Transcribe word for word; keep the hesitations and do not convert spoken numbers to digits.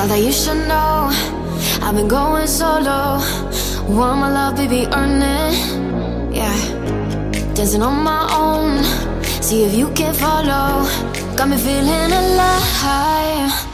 thought that you should know I've been going solo. Want my love, baby, earn it. Yeah, dancing on my own. See if you can follow. Got me feeling alive.